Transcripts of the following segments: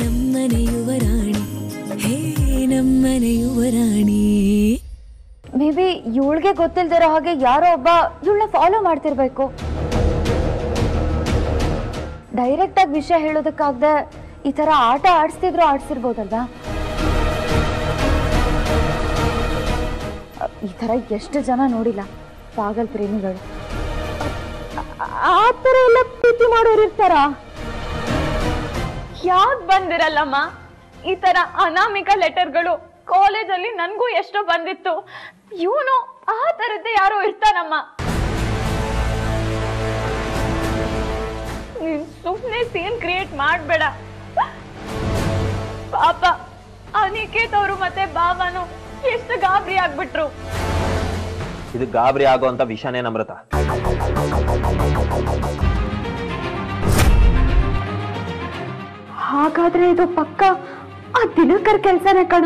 Maybe ಇವಳಿಗೆ ಗೊತ್ತಿಲ್ಲದಿರೋ ಹಾಗೆ ಯಾರೋ ಒಬ್ಬ ಇವಳನ್ನ ಫಾಲೋ ಮಾಡ್ತಿರಬೇಕು. ಡೈರೆಕ್ಟ್ ಆಗಿ ವಿಷಯ ಹೇಳೋದಕ್ಕಾಗದೆ ಈ ತರ ಆಟ ಆಡ್ಸ್ತಿದ್ರು ಆಡ್ಸಿರಬಹುದಲ್ವಾ? ಈ ತರ ಎಷ್ಟು ಜನ ನೋಡಿಲ್ಲ ಪಾಗಲ್ ಪ್ರೇಮಿಗಳು. ಆ ತರ ಎಲ್ಲ ಪ್ರೀತಿ ಮಾಡೋರು ಇರ್ತಾರ? ಯಾಕೆ ಬಂದಿರಲ್ಲಮ್ಮ, ಈ ತರ ಅನಾಮಿಕ ಲೆಟರ್ಗಳು ಕಾಲೇಜಲ್ಲಿ ನನಗೂ ಎಷ್ಟೋ ಬಂದಿತ್ತು. ಇವನು ಆ ತರದ್ದೇ ಯಾರೋ ಇರ್ತಾನಮ್ಮ. ನೀನ್ ಸುಮ್ಮನೆ ಸೀನ್ ಕ್ರಿಯೇಟ್ ಮಾಡಬೇಡ. ಪಾಪ ಅನಿಕೇತ್ ಅವರು ಮತ್ತೆ ಬಾಬಾನು ಎಷ್ಟು ಗಾಬರಿ ಆಗ್ಬಿಟ್ರು. ಇದು ಗಾಬರಿ ಆಗೋಂತ ವಿಷಯನೇ ನಮ್ರತ. ಹಾಗಾದ್ರೆ ಇದು ಪಕ್ಕ ಆ ದಿನಕರ್ ಕೆಲಸನೇ ಕಣ.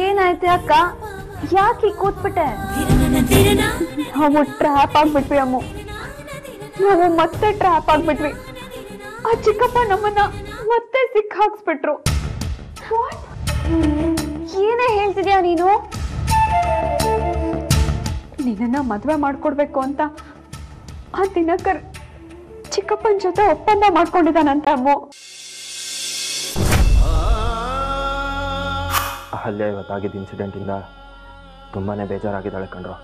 ಏನಾಯ್ತು ಅಕ್ಕ, ಯಾಕೆ ಕೂತ್ಬಿಟ್ಟೆ? ನಾವು ಟ್ರ್ಯಾಪ್ ಆಗ್ಬಿಟ್ವಿ ಅಮ್ಮು, ನಾವು ಮತ್ತೆ ಟ್ರ್ಯಾಪ್ ಆಗ್ಬಿಟ್ವಿ. ಆ ಚಿಕ್ಕಪ್ಪ ನಮ್ಮನ್ನ ಮತ್ತೆ ಸಿಕ್ಕಾಕ್ಸ್ಬಿಟ್ರು. ಏನೇ ಹೇಳ್ತಿದ್ಯಾ ನೀನು? ನಿನ್ನ ಮದುವೆ ಮಾಡ್ಕೊಡ್ಬೇಕು ಅಂತ ಆ ದಿನಕರ್ ಚಿಕ್ಕಪ್ಪನ ಜೊತೆ ಒಪ್ಪಂದ ಮಾಡ್ಕೊಂಡಿದ್ದಾನಂತೆ ಅಮ್ಮು. ಅಹಲ್ಯ ಇವತ್ತಾಗಿದ್ದ ಇನ್ಸಿಡೆಂಟ್ ಇಂದ ತುಂಬಾನೇ ಬೇಜಾರಾಗಿದ್ದಾಳೆ ಕಣ್ರು.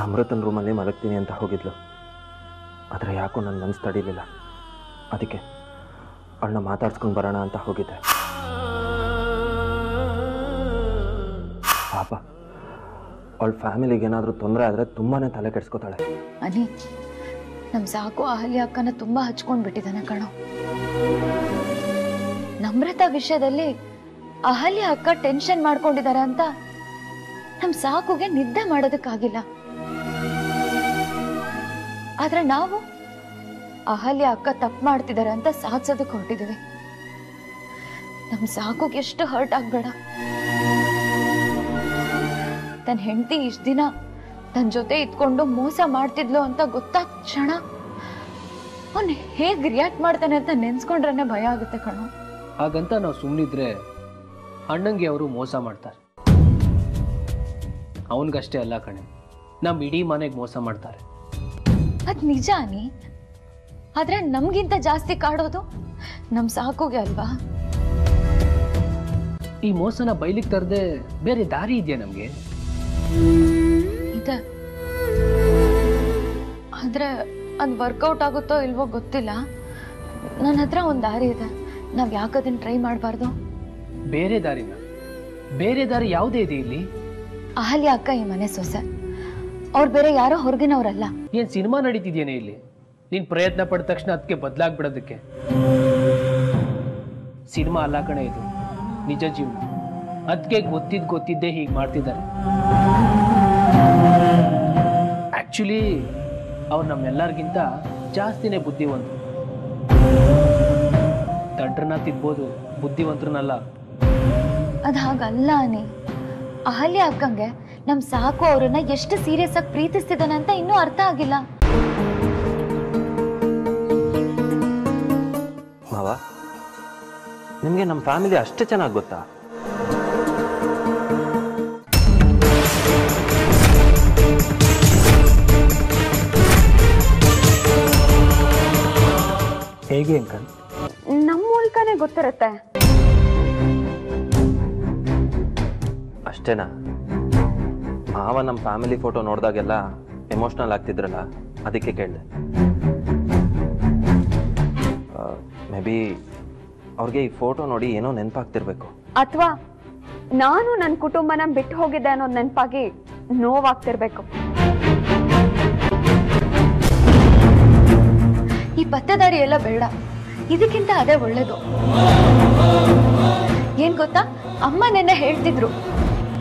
ನಮ್ರತನ ರೂಮಲ್ಲಿ ಮಲಗ್ತೀನಿ ಅಂತ ಹೋಗಿದ್ಲು, ಆದರೆ ಯಾಕೋ ನನ್ನ ಮನಸ್ಸು ತಡೀಲಿಲ್ಲ. ಅದಕ್ಕೆ ಅವಳನ್ನ ಮಾತಾಡ್ಸ್ಕೊಂಡು ಬರೋಣ ಅಂತ ಹೋಗಿದ್ದೆ. ಪಾಪ ಅವಳ ಫ್ಯಾಮಿಲಿಗೆ ಏನಾದರೂ ತೊಂದರೆ ಆದರೆ ತುಂಬಾನೇ ತಲೆ ಕೆಡಿಸ್ಕೋತಾಳೆ. ಅನಿ, ನಮ್ಮ ಸಾಕು ಅಹಲ್ಯ ಅಕ್ಕನ ತುಂಬ ಹಚ್ಕೊಂಡು ಬಿಟ್ಟಿದ್ದಾನೆ ಕಣೋ. ನಮ್ರತಾ ವಿಷಯದಲ್ಲಿ ಅಹಲ್ಯ ಅಕ್ಕ ಟೆನ್ಷನ್ ಮಾಡ್ಕೊಂಡಿದ್ದಾರೆ ಅಂತ ನಮ್ ಸಾಕುಗೆ ನಿದ್ದೆ ಮಾಡೋದಕ್ಕಾಗಿಲ್ಲ. ಆದ್ರೆ ನಾವು ಅಹಲ್ಯ ಅಕ್ಕ ತಪ್ಪು ಮಾಡ್ತಿದ್ದಾರೆ ಅಂತ ಸಾಧಿಸೋದಕ್ಕೆ ಹೊರಟಿದ್ದೀವಿ. ನಮ್ ಸಾಕುಗೆ ಎಷ್ಟು ಹರ್ಟ್ ಆಗ್ಬೇಡ. ತನ್ನ ಹೆಂಡತಿ ಇಷ್ಟು ದಿನ ತನ್ನ ಜೊತೆ ಇದ್ಕೊಂಡು ಮೋಸ ಮಾಡ್ತಿದ್ಲು ಅಂತ ಗೊತ್ತಾದ ಕ್ಷಣ ಅವನು ಹೇಗೆ ರಿಯಾಕ್ಟ್ ಮಾಡ್ತಾನೆ ಅಂತ ನೆನ್ಸ್ಕೊಂಡ್ರೆ ಭಯ ಆಗುತ್ತೆ ಕಣೋ. ಹಾಗಂತ ನಾವು ಸುಮ್ಮನಿದ್ರೆ ಅಣ್ಣಂಗೆ ಅವರು ಮೋಸ ಮಾಡ್ತಾರೆ. ಅವನಿಗಷ್ಟೇ ಅಲ್ಲ ಕಣೆ, ನಮ್ ಇಡೀ ಮನೆಗೆ ಮೋಸ ಮಾಡ್ತಾರೆ. ಅದ್ ನಿಜಾನಿ, ಆದ್ರೆ ನಮ್ಗಿಂತ ಜಾಸ್ತಿ ಕಾಡೋದು ನಮ್ ಸಾಕುಗೆ ಅಲ್ವಾ? ಈ ಮೋಸನ ಬಯಲಿಗೆ ತರದೆ ಬೇರೆ ದಾರಿ ಇದೆಯಾ ನಮ್ಗೆ? ಇದೆ, ಆದ್ರೆ ಅದ್ ವರ್ಕೌಟ್ ಆಗುತ್ತೋ ಇಲ್ವೋ ಗೊತ್ತಿಲ್ಲ. ನನ್ನ ಹತ್ರ ಒಂದ್ ದಾರಿ ಇದೆ, ನಾವ್ ಯಾಕದನ್ನ ಟ್ರೈ ಮಾಡಬಾರ್ದು? ಬೇರೆ ದಾರಿನ? ಬೇರೆ ದಾರಿ ಯಾವುದೇ ಇದೆ ಇಲ್ಲಿ? ಅಹಲ್ಯ ಅಕ್ಕ ಈ ಮನೆ ಸೊಸೆ, ಅವ್ರು ಬೇರೆ ಯಾರೋ ಹೊರಗಿನವ್ರಲ್ಲ. ಏನ್ ಸಿನಿಮಾ ನಡೀತಿದ್ಯೇನೆ ಇಲ್ಲಿ? ನೀನ್ ಪ್ರಯತ್ನ ಪಡ್ದ ತಕ್ಷಣ ಅದಕ್ಕೆ ಬದಲಾಗ್ಬಿಡೋದಕ್ಕೆ? ಸಿನಿಮಾ ಅಲ್ಲ ಕಣೆ, ಇದು ನಿಜ ಜೀವನ. ಅದಕ್ಕೆ ಗೊತ್ತಿದ್ದೇ ಹೀಗೆ ಮಾಡ್ತಿದ್ದಾರೆ. ಆಕ್ಚುಲಿ ಅವ್ರು ನಮ್ಮೆಲ್ಲರಿಗಿಂತ ಜಾಸ್ತಿನೇ ಬುದ್ಧಿವಂತರು. ದಡ್ರನ್ನ ತಿದ್ಬೋದು, ಬುದ್ಧಿವಂತರನ್ನಲ್ಲ. ಅದ್ ಹಾಗಲ್ಲ ಅನಿ, ಅಹಲ್ಯ ಅಕ್ಕಂಗೆ ನಮ್ ಸಾಕು ಅವ್ರನ್ನ ಎಷ್ಟು ಸೀರಿಯಸ್ ಆಗಿ ಪ್ರೀತಿಸ್ತಿದ್ದಾನೆ ಅಂತ ಇನ್ನೂ ಅರ್ಥ ಆಗಿಲ್ಲ. ಮಾವ, ನಿಮ್ಗೆ ನಮ್ ಫ್ಯಾಮಿಲಿ ಅಷ್ಟು ಚೆನ್ನಾಗಿ ಗೊತ್ತಾ? ಹೇಗೆ ಅಂಕಲ್? ನಮ್ ಮೂಲಕನೇ ಗೊತ್ತಿರುತ್ತೆ. ಅಷ್ಟೇನಾ? ಮಾವ ನಮ್ಮ ಫ್ಯಾಮಿಲಿ ಫೋಟೋ ನೋಡಿದಾಗೆಲ್ಲ ಎಮೋಷ್ನಲ್ ಆಗ್ತಿದ್ರಲ್ಲ, ಅದಕ್ಕೆ ಕೇಳಿದೆ. ಮೇ ಬಿ ಅವ್ರಿಗೆ ಈ ಫೋಟೋ ನೋಡಿ ಏನೋ ನೆನಪಾಗ್ತಿರ್ಬೇಕು, ಅಥವಾ ನಾನು ನನ್ನ ಕುಟುಂಬನ ಬಿಟ್ಟು ಹೋಗಿದ್ದೆ ಅನ್ನೋದು ನೆನಪಾಗಿ ನೋವಾಗ್ತಿರ್ಬೇಕು. ಈ ಪತ್ತೆದಾರಿ ಎಲ್ಲ ಬೇಡ, ಇದಕ್ಕಿಂತ ಅದೇ ಒಳ್ಳೇದು. ಏನ್ ಗೊತ್ತಾ, ಅಮ್ಮ ನೆನ್ನೆ ಹೇಳ್ತಿದ್ರು,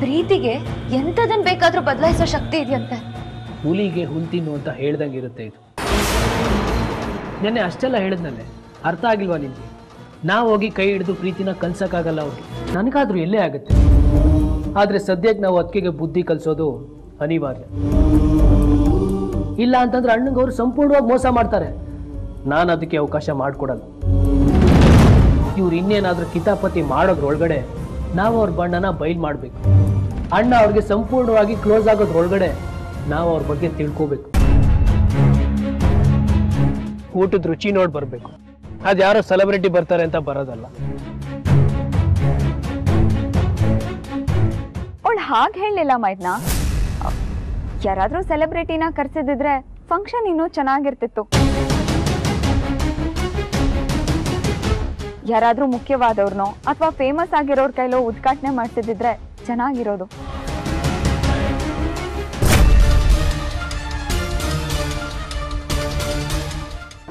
ಪ್ರೀತಿಗೆ ಎಂತದನ್ ಬೇಕಾದರೂ ಬದಲಾಯಿಸೋ ಶಕ್ತಿ ಇದೆಯಂತೆ. ಹುಲಿಗೆ ಹುಲ್ ತಿನ್ನು ಅಂತ ಹೇಳ್ದಂಗೆ ಇರುತ್ತೆ ಇದು. ನೆನ್ನೆ ಅಷ್ಟೆಲ್ಲ ಹೇಳಿದ್ನಲ್ಲೇ, ಅರ್ಥ ಆಗಿಲ್ವಾ ನಿಮಗೆ? ನಾವು ಹೋಗಿ ಕೈ ಹಿಡಿದು ಪ್ರೀತಿನ ಕಲ್ಸಕ್ಕಾಗಲ್ಲ ಅವ್ರಿಗೆ, ನನಗಾದ್ರೂ ಎಲ್ಲೇ ಆಗುತ್ತೆ. ಆದರೆ ಸದ್ಯಕ್ಕೆ ನಾವು ಅತ್ತಿಗೆಗೆ ಬುದ್ಧಿ ಕಲಿಸೋದು ಅನಿವಾರ್ಯ. ಇಲ್ಲ ಅಂತಂದ್ರೆ ಅಣ್ಣಂಗೆ ಅವರು ಸಂಪೂರ್ಣವಾಗಿ ಮೋಸ ಮಾಡ್ತಾರೆ. ನಾನು ಅದಕ್ಕೆ ಅವಕಾಶ ಮಾಡಿಕೊಡಲ್ಲ. ಇವ್ರು ಇನ್ನೇನಾದರೂ ಕಿತಾಪತಿ ಮಾಡೋದ್ರೊಳಗಡೆ ನಾವು ಅವ್ರ ಬಣ್ಣನ ಬಯಲು ಮಾಡಬೇಕು. ಅಣ್ಣ ಅವ್ರಿಗೆ ಸಂಪೂರ್ಣವಾಗಿ ಕ್ಲೋಸ್ ಆಗೋದ್ರೊಳಗಡೆ ನಾವು ಅವ್ರ ಬಗ್ಗೆ ತಿಳ್ಕೋಬೇಕು. ಊಟದ ರುಚಿ ನೋಡಿ ಬರಬೇಕು. ಅದು ಯಾರೋ ಸೆಲೆಬ್ರಿಟಿ ಬರ್ತಾರೆ ಅಂತ ಬರೋದಲ್ಲ. ಅವಳು ಹಾಗೆ ಹೇಳಲಿಲ್ಲ ಮೈದ್ನಾ. ಯಾರಾದರೂ ಸೆಲೆಬ್ರಿಟಿನ ಕರೆಸಿದ್ರೆ ಫಂಕ್ಷನ್ ಇನ್ನೂ ಚೆನ್ನಾಗಿರ್ತಿತ್ತು. ಯಾರಾದರೂ ಮುಖ್ಯವಾದವ್ರನ್ನೋ ಅಥವಾ ಫೇಮಸ್ ಆಗಿರೋರ್ ಕೈಲೋ ಉದ್ಘಾಟನೆ ಮಾಡ್ತಿದ್ರೆ ಚೆನ್ನಾಗಿರೋದು.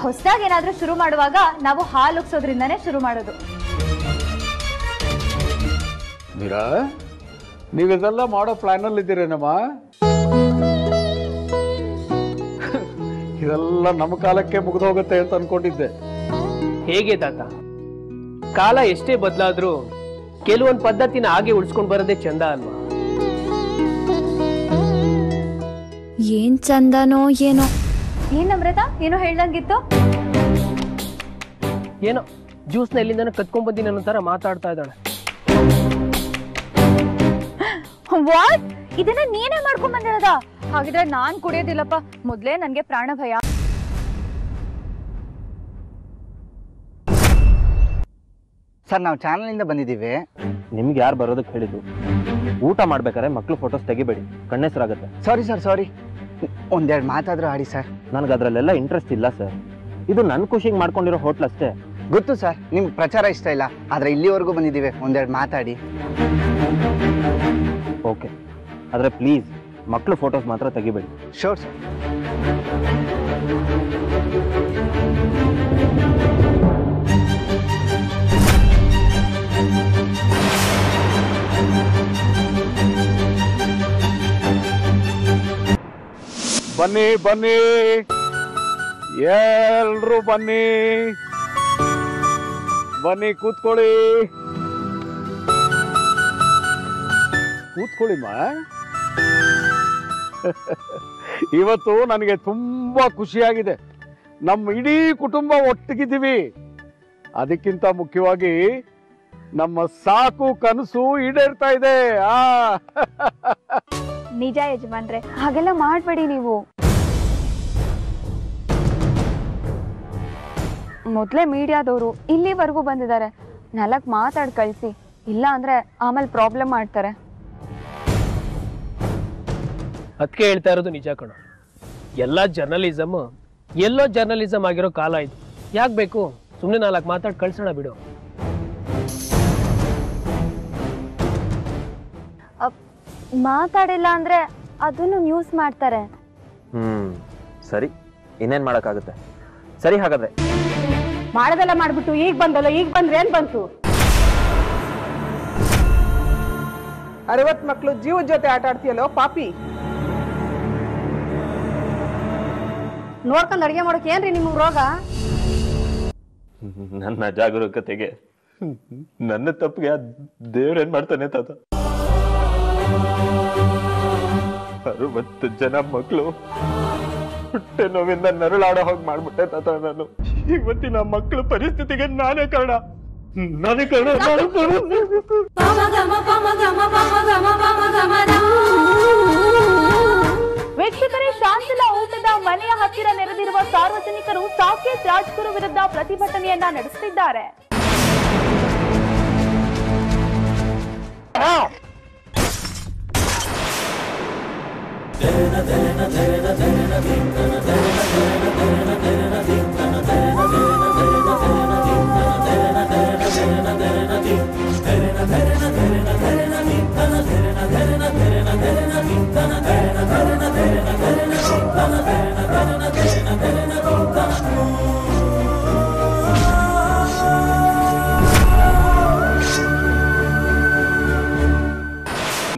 ಹೊಸದಾಗಿ ಏನಾದರೂ ಶುರು ಮಾಡುವಾಗ ನಾವು ಹಾಲುಗ್ಸೋದ್ರಿಂದಾನೇ ಶುರು ಮಾಡೋದು. ನೀವೆಲ್ಲ ಮಾಡೋ ಪ್ಲಾನ್ ಅಲ್ಲಿ ಇದ್ದೀರೇನಮ್ಮ? ಇದೆಲ್ಲ ನಮ್ಮ ಕಾಲಕ್ಕೆ ಮುಗಿದೋಗುತ್ತೆ ಅಂತ ಅನ್ಕೊಂಡಿದ್ದೆ. ಹೇಗೆ ತಾತ, ಕಾಲ ಎಷ್ಟೇ ಬದಲಾದ್ರೂ ಕೆಲವೊಂದು ಪದ್ಧತಿನ ಹಾಗೆ ಉಳಿಸ್ಕೊಂಡು ಬರೋದೇ ಚಂದ ಅಲ್ವಾ? ಏನ್ ಚಂದನೋ ಏನೋ. ಏನ್ ಅಮೃತ ಏನೋ ಹೇಳ್ದಂಗಿತ್ತು? ಏನೋ ಜ್ಯೂಸ್ನ ಎಲ್ಲಿಂದ ಕತ್ಕೊಂಡ್ ಬಂದಿನ ಅನ್ನೋ ತರ ಮಾತಾಡ್ತಾ ಇದ್ದಾಳೆ. ಇದನ್ನ ನೀನೇ ಮಾಡ್ಕೊಂಡ್ ಬಂದಿರೋದ? ಹಾಗಿದ್ರೆ ನಾನ್ ಕುಡಿಯೋದಿಲ್ಲಪ್ಪ, ಮೊದ್ಲೇ ನನ್ಗೆ ಪ್ರಾಣ ಭಯ. ಸರ್, ನಾವು ಚಾನಲಿಂದ ಬಂದಿದ್ದೀವಿ. ನಿಮ್ಗೆ ಯಾರು ಬರೋದಕ್ಕೆ ಹೇಳಿದ್ರು? ಊಟ ಮಾಡ್ಬೇಕಾದ್ರೆ ಮಕ್ಕಳು ಫೋಟೋಸ್ ತೆಗಿಬೇಡಿ, ಕಣ್ಣೆಸರಾಗುತ್ತೆ. ಸಾರಿ ಸರ್, ಸಾರಿ. ಒಂದೆರಡು ಮಾತಾದ್ರೂ ಆಡಿ ಸರ್. ನನಗೆ ಅದರಲ್ಲೆಲ್ಲ ಇಂಟ್ರೆಸ್ಟ್ ಇಲ್ಲ ಸರ್. ಇದು ನನ್ನ ಖುಷಿಗೆ ಮಾಡ್ಕೊಂಡಿರೋ ಹೋಟ್ಲ್ ಅಷ್ಟೇ. ಗೊತ್ತು ಸರ್, ನಿಮ್ಗೆ ಪ್ರಚಾರ ಇಷ್ಟ ಇಲ್ಲ, ಆದರೆ ಇಲ್ಲಿವರೆಗೂ ಬಂದಿದ್ದೀವಿ, ಒಂದೆರಡು ಮಾತಾಡಿ. ಓಕೆ, ಆದರೆ ಪ್ಲೀಸ್ ಮಕ್ಕಳು ಫೋಟೋಸ್ ಮಾತ್ರ ತೆಗಿಬೇಡಿ. Sure sir. ಬನ್ನಿ ಬನ್ನಿ ಎಲ್ರು ಬನ್ನಿ ಬನ್ನಿ, ಕೂತ್ಕೊಳ್ಳಿ ಕೂತ್ಕೊಳ್ಳಿಮ್ಮ. ಇವತ್ತು ನನಗೆ ತುಂಬಾ ಖುಷಿಯಾಗಿದೆ. ನಮ್ಮ ಇಡೀ ಕುಟುಂಬ ಒಟ್ಟಿಗಿದ್ದೀವಿ. ಅದಕ್ಕಿಂತ ಮುಖ್ಯವಾಗಿ ನಮ್ಮ ಸಾಕು ಕನಸು ಈಡೇರ್ತಾ ಇದೆ. ಆ ನಿಜ ಯಜಮಾನ್ರೆ, ಹಾಗೆಲ್ಲ ಮಾಡಬೇಡಿ ನೀವು. ಮೊದಲೇ ಮೀಡಿಯಾದವರು ಇಲ್ಲಿವರೆಗೂ ಬಂದಿದ್ದಾರೆ, ನಾಲ್ಕು ಮಾತಾಡಿ ಕಳಿಸಿ. ಇಲ್ಲ ಅಂದ್ರೆ ಆಮೇಲೆ ಪ್ರಾಬ್ಲಮ್ ಮಾಡ್ತಾರೆ. ಅದಕ್ಕೆ ಹೇಳ್ತಾ ಇರೋದು ನಿಜ ಕಣ. ಎಲ್ಲೋ ಜರ್ನಲಿಸಮ್ ಆಗಿರೋ ಕಾಲ ಇದು. ಯಾಕೆ ಬೇಕು ಸುಮ್ಮನೆ ನಾಲ್ಕು ಮಾತಾಡಿ ಕಳ್ಸೋಣ ಬಿಡು. ಮಾತಾಡಿಲ್ಲ ಅಂದ್ರೆ ಅದನ್ನು ನ್ಯೂಸ್ ಮಾಡ್ತಾರೆ. ಸರಿ, ಇನ್ನೇನ್ ಮಾಡಕ್ಕಾಗುತ್ತೆ. ಸರಿ, ಹಾಗಾದ್ರೆ ಮಾಡೋದೆಲ್ಲ ಮಾಡ್ಬಿಟ್ಟು ಈಗ ಬಂದ್ರೆ ಏನ್ ಬಂತು? 60 ಮಕ್ಕಳು ಜೀವದ ಜೊತೆ ಆಟ ಆಡ್ತೀಯಲ್ಲೋ ಪಾಪಿ. ನೋಡ್ಕೊಂಡು ಅಡಿಗೆ ಮಾಡೋಕೆ ಏನ್ರಿ ನಿಮ್ ರೋಗ? ನನ್ನ ಜಾಗರೂಕತೆಗೆ, ನನ್ನ ತಪ್ಪಿಗೆ ದೇವ್ರೇನ್ ಮಾಡ್ತಾನೆ ತಾತ. 60 ಜನ ಮಕ್ಕಳು ಹೊಟ್ಟೆ ನೋವಿಂದ ನರಳಾಡೋ ಹೋಗಿ ಮಾಡ್ಬಿಟ್ಟೆ ತಾತ. ನಾನು ಇವತ್ತಿನ ಮಕ್ಕಳ ಪರಿಸ್ಥಿತಿಗೆ ನಾನೇ ಕಾರಣ. ವೀಕ್ಷಕರೇ, ಶಾಂತಿಲ ಊಟದ ಮನೆಯ ಹತ್ತಿರ ನೆರೆದಿರುವ ಸಾರ್ವಜನಿಕರು ಸಾಕೇತ್ ರಾಜ್ಗುರು ವಿರುದ್ಧ ಪ್ರತಿಭಟನೆಯನ್ನ ನಡೆಸುತ್ತಿದ್ದಾರೆ.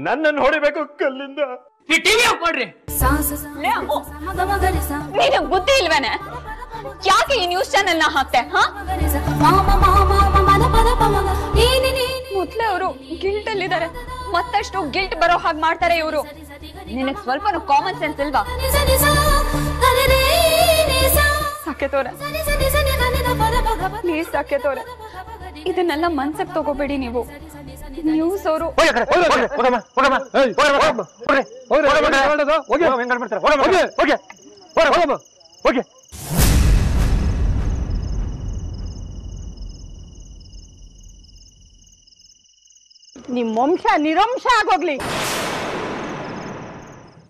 ನನ್ನ ನೋಡಬೇಕು ಕಲ್ಲಿಂದ ಈ ಟಿವಿ ಹಾಕೊಡ್ರಿ ನೀನು ಬುದ್ಧಿ ಇಲ್ವೇನೆ ಯಾಕೆ ಈ ನ್ಯೂಸ್ ಚಾನೆಲ್ ನ ಹಾಕ್ತೆ ಹಾ ಮೊದಲೇ ಅವರು ಗಿಲ್ಟ್ ಅಲ್ಲಿ ಇದ್ದಾರೆ ಮತ್ತಷ್ಟು ಗಿಲ್ಟ್ ಬರೋ ಹಾಗೆ ಮಾಡ್ತಾರೆ ಇವರು ನಿನಗೆ ಸ್ವಲ್ಪನೂ ಕಾಮನ್ ಸೆನ್ಸ್ ಇಲ್ವಾ ಸಾಕೆತೋರೆ ಪ್ಲೀಸ್ ಸಾಕೆತೋರೆ ಇದನ್ನೆಲ್ಲ ಮನಸ್ಸಿಗೆ ತಗೋಬೇಡಿ ನೀವು ನ್ಯೂಸ್ ಅವರು ಹೋಗಿ ನಿಮ್ಮ ವಂಶ ನಿರಂಶ ಆಗೋಗ್ಲಿ